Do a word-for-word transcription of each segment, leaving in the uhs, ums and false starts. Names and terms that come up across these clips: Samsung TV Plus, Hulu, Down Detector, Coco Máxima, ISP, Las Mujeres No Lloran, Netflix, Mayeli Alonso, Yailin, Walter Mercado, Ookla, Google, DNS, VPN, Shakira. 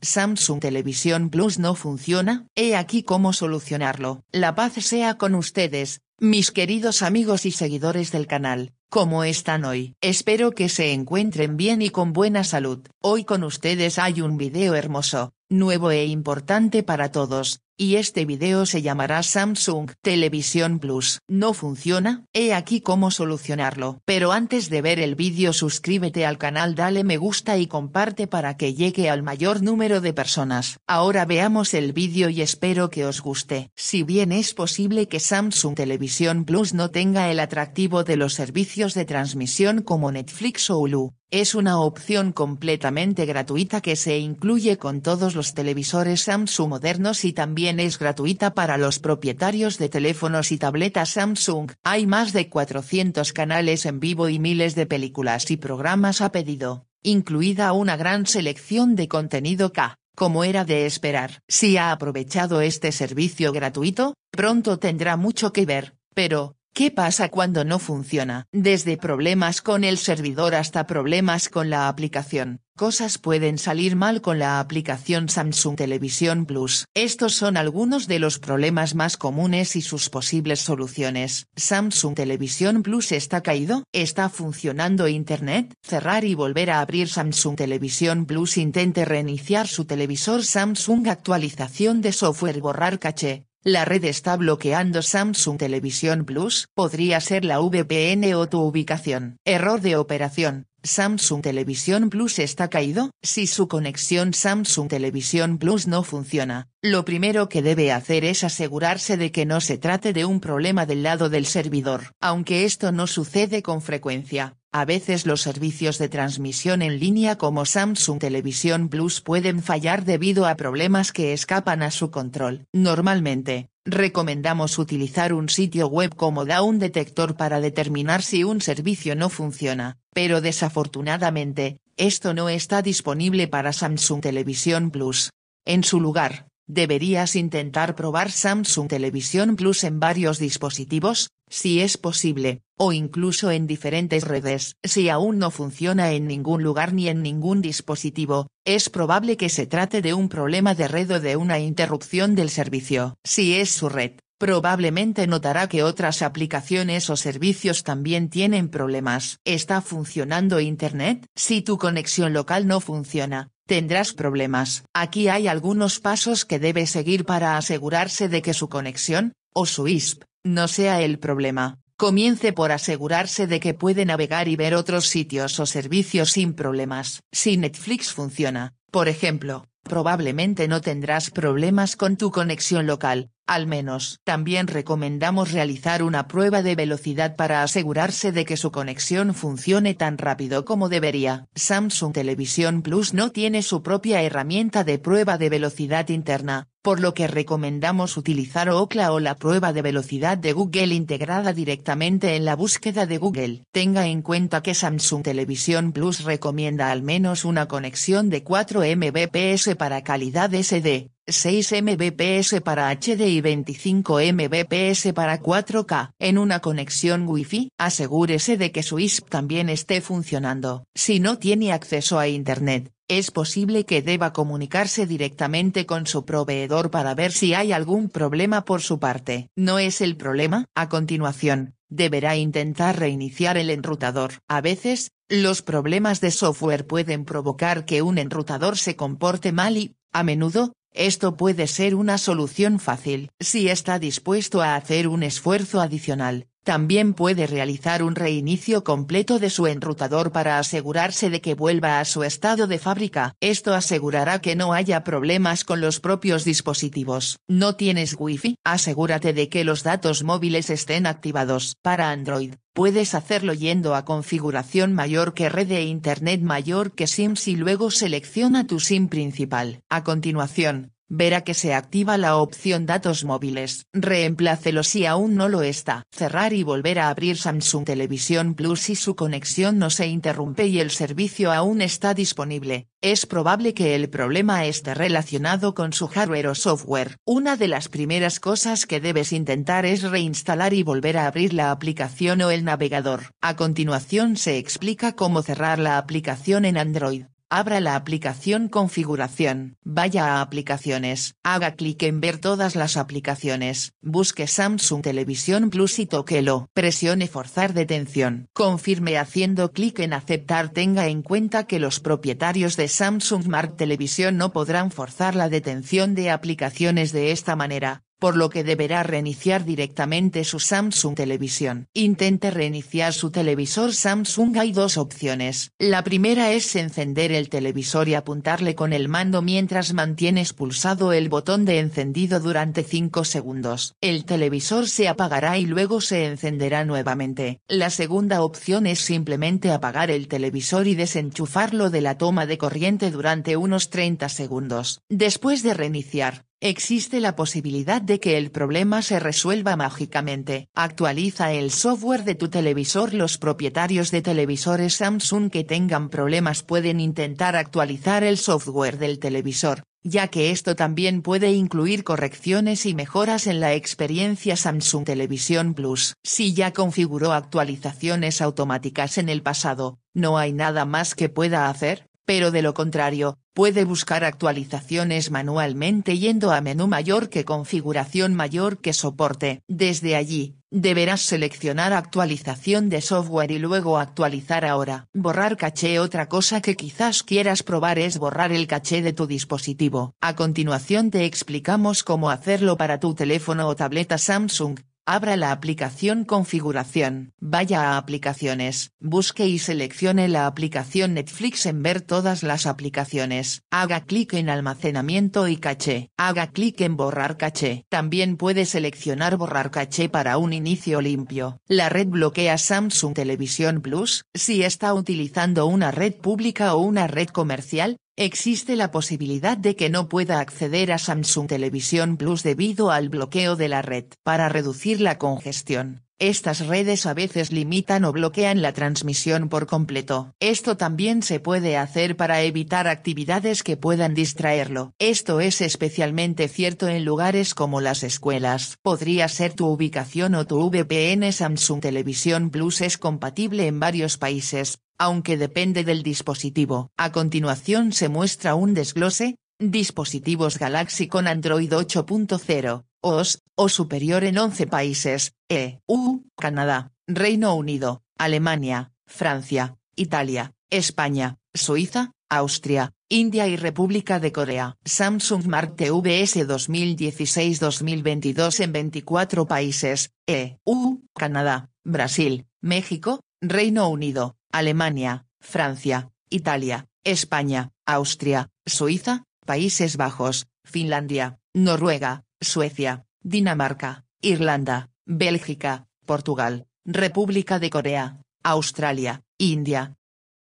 Samsung T V Plus no funciona, he aquí cómo solucionarlo. La paz sea con ustedes, mis queridos amigos y seguidores del canal, ¿cómo están hoy? Espero que se encuentren bien y con buena salud. Hoy con ustedes hay un video hermoso, nuevo e importante para todos, y este video se llamará Samsung T V Plus. ¿No funciona? He aquí cómo solucionarlo. Pero antes de ver el vídeo, suscríbete al canal, dale me gusta y comparte para que llegue al mayor número de personas. Ahora veamos el vídeo y espero que os guste. Si bien es posible que Samsung T V Plus no tenga el atractivo de los servicios de transmisión como Netflix o Hulu, es una opción completamente gratuita que se incluye con todos los televisores Samsung modernos y también es gratuita para los propietarios de teléfonos y tabletas Samsung. Hay más de cuatrocientos canales en vivo y miles de películas y programas a pedido, incluida una gran selección de contenido K, como era de esperar. Si ha aprovechado este servicio gratuito, pronto tendrá mucho que ver, pero ¿qué pasa cuando no funciona? Desde problemas con el servidor hasta problemas con la aplicación, cosas pueden salir mal con la aplicación Samsung T V Plus. Estos son algunos de los problemas más comunes y sus posibles soluciones. Samsung T V Plus está caído. ¿Está funcionando Internet? Cerrar y volver a abrir Samsung T V Plus. Intente reiniciar su televisor Samsung. Actualización de software. Borrar caché. La red está bloqueando Samsung T V Plus. Podría ser la V P N o tu ubicación. Error de operación. Samsung T V Plus está caído. Si su conexión Samsung T V Plus no funciona, lo primero que debe hacer es asegurarse de que no se trate de un problema del lado del servidor. Aunque esto no sucede con frecuencia, a veces los servicios de transmisión en línea como Samsung T V Plus pueden fallar debido a problemas que escapan a su control. Normalmente, recomendamos utilizar un sitio web como Down Detector para determinar si un servicio no funciona, pero desafortunadamente, esto no está disponible para Samsung T V Plus. En su lugar, deberías intentar probar Samsung T V Plus en varios dispositivos, si es posible, o incluso en diferentes redes. Si aún no funciona en ningún lugar ni en ningún dispositivo, es probable que se trate de un problema de red o de una interrupción del servicio. Si es su red, probablemente notará que otras aplicaciones o servicios también tienen problemas. ¿Está funcionando Internet? Si tu conexión local no funciona, tendrás problemas. Aquí hay algunos pasos que debe seguir para asegurarse de que su conexión, o su I S P, no sea el problema. Comience por asegurarse de que puede navegar y ver otros sitios o servicios sin problemas. Si Netflix funciona, por ejemplo, probablemente no tendrás problemas con tu conexión local, al menos. También recomendamos realizar una prueba de velocidad para asegurarse de que su conexión funcione tan rápido como debería. Samsung T V Plus no tiene su propia herramienta de prueba de velocidad interna, por lo que recomendamos utilizar Ookla o la prueba de velocidad de Google integrada directamente en la búsqueda de Google. Tenga en cuenta que Samsung T V Plus recomienda al menos una conexión de cuatro megabits por segundo para calidad S D, seis megabits por segundo para H D y veinticinco megabits por segundo para cuatro K. En una conexión Wi-Fi, asegúrese de que su I S P también esté funcionando. Si no tiene acceso a Internet, es posible que deba comunicarse directamente con su proveedor para ver si hay algún problema por su parte. ¿No es el problema? A continuación, deberá intentar reiniciar el enrutador. A veces, los problemas de software pueden provocar que un enrutador se comporte mal y, a menudo, esto puede ser una solución fácil. Si está dispuesto a hacer un esfuerzo adicional, también puede realizar un reinicio completo de su enrutador para asegurarse de que vuelva a su estado de fábrica. Esto asegurará que no haya problemas con los propios dispositivos. ¿No tienes Wi-Fi? Asegúrate de que los datos móviles estén activados. Para Android, puedes hacerlo yendo a configuración mayor que red e internet mayor que SIMs y luego selecciona tu SIM principal. A continuación, verá que se activa la opción datos móviles. Reemplácelo si aún no lo está. Cerrar y volver a abrir Samsung T V Plus. Si su conexión no se interrumpe y el servicio aún está disponible, es probable que el problema esté relacionado con su hardware o software. Una de las primeras cosas que debes intentar es reinstalar y volver a abrir la aplicación o el navegador. A continuación se explica cómo cerrar la aplicación en Android. Abra la aplicación Configuración, vaya a Aplicaciones, haga clic en Ver todas las aplicaciones, busque Samsung T V Plus y tóquelo. Presione Forzar detención, confirme haciendo clic en Aceptar. Tenga en cuenta que los propietarios de Samsung Smart T V no podrán forzar la detención de aplicaciones de esta manera, por lo que deberá reiniciar directamente su Samsung Televisión. Intente reiniciar su televisor Samsung. Hay dos opciones. La primera es encender el televisor y apuntarle con el mando mientras mantienes pulsado el botón de encendido durante cinco segundos. El televisor se apagará y luego se encenderá nuevamente. La segunda opción es simplemente apagar el televisor y desenchufarlo de la toma de corriente durante unos treinta segundos. Después de reiniciar, existe la posibilidad de que el problema se resuelva mágicamente. Actualiza el software de tu televisor. Los propietarios de televisores Samsung que tengan problemas pueden intentar actualizar el software del televisor, ya que esto también puede incluir correcciones y mejoras en la experiencia Samsung T V Plus. Si ya configuró actualizaciones automáticas en el pasado, no hay nada más que pueda hacer, pero de lo contrario, puede buscar actualizaciones manualmente yendo a menú mayor que configuración mayor que soporte. Desde allí, deberás seleccionar actualización de software y luego actualizar ahora. Borrar caché. Otra cosa que quizás quieras probar es borrar el caché de tu dispositivo. A continuación te explicamos cómo hacerlo para tu teléfono o tableta Samsung. Abra la aplicación Configuración, vaya a Aplicaciones, busque y seleccione la aplicación Netflix. En Ver todas las aplicaciones, haga clic en Almacenamiento y Caché, haga clic en Borrar caché. También puede seleccionar Borrar caché para un inicio limpio. La red bloquea Samsung T V Plus. Si está utilizando una red pública o una red comercial, existe la posibilidad de que no pueda acceder a Samsung T V Plus debido al bloqueo de la red. Para reducir la congestión, estas redes a veces limitan o bloquean la transmisión por completo. Esto también se puede hacer para evitar actividades que puedan distraerlo. Esto es especialmente cierto en lugares como las escuelas. Podría ser tu ubicación o tu V P N. Samsung T V Plus es compatible en varios países, aunque depende del dispositivo. A continuación se muestra un desglose: dispositivos Galaxy con Android ocho punto cero, O S, o superior en once países, E U, Canadá, Reino Unido, Alemania, Francia, Italia, España, Suiza, Austria, India y República de Corea. Samsung Smart T V dos mil dieciséis dos mil veintidós en veinticuatro países, E U, Canadá, Brasil, México, Reino Unido, Alemania, Francia, Italia, España, Austria, Suiza, Países Bajos, Finlandia, Noruega, Suecia, Dinamarca, Irlanda, Bélgica, Portugal, República de Corea, Australia, India.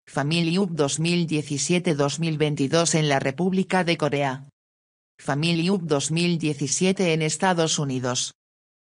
Family Up dos mil diecisiete dos mil veintidós en la República de Corea. Family Up dos mil diecisiete en Estados Unidos.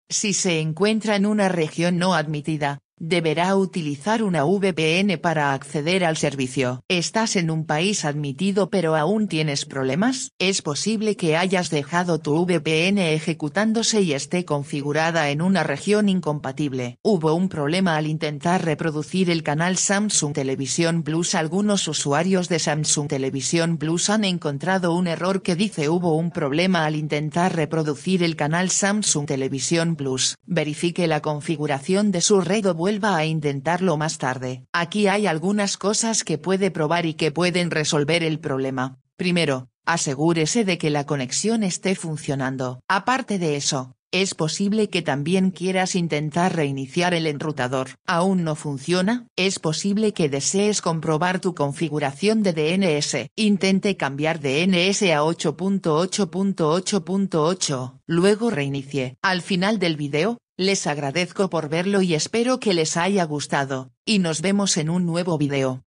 Si se encuentra en una región no admitida, deberá utilizar una V P N para acceder al servicio. ¿Estás en un país admitido pero aún tienes problemas? Es posible que hayas dejado tu V P N ejecutándose y esté configurada en una región incompatible. Hubo un problema al intentar reproducir el canal Samsung T V Plus. Algunos usuarios de Samsung T V Plus han encontrado un error que dice: hubo un problema al intentar reproducir el canal Samsung T V Plus. Verifique la configuración de su red o vuelva a intentarlo más tarde. Aquí hay algunas cosas que puede probar y que pueden resolver el problema. Primero, asegúrese de que la conexión esté funcionando. Aparte de eso, es posible que también quieras intentar reiniciar el enrutador. ¿Aún no funciona? Es posible que desees comprobar tu configuración de D N S. Intente cambiar D N S a ocho punto ocho punto ocho punto ocho, luego reinicie. Al final del video, les agradezco por verlo y espero que les haya gustado, y nos vemos en un nuevo video.